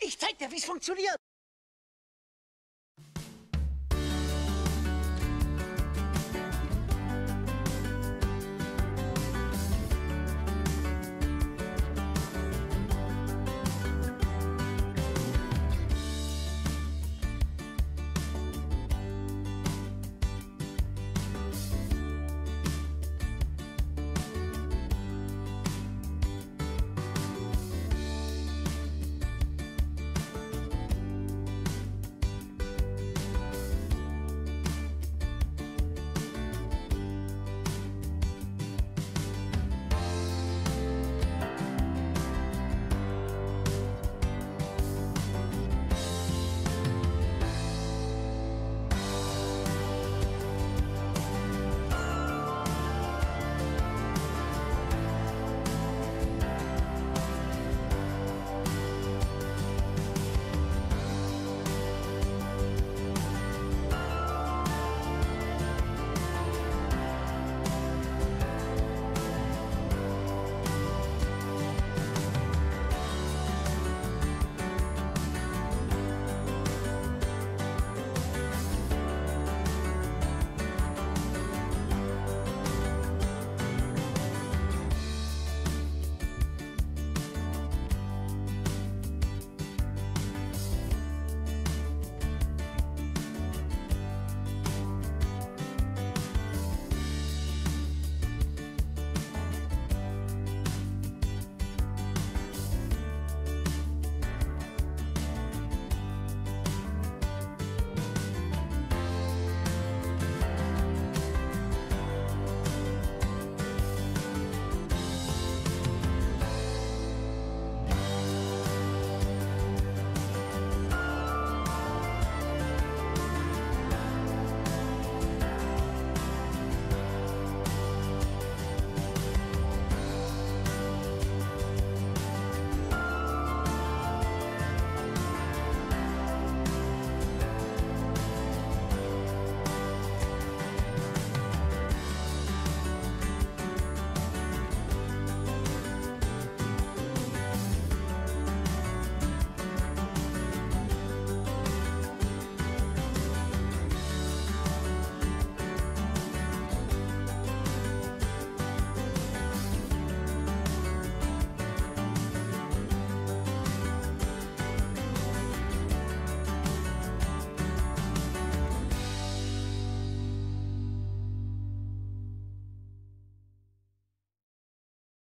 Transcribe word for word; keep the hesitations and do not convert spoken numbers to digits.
Ich zeig dir, wie es funktioniert.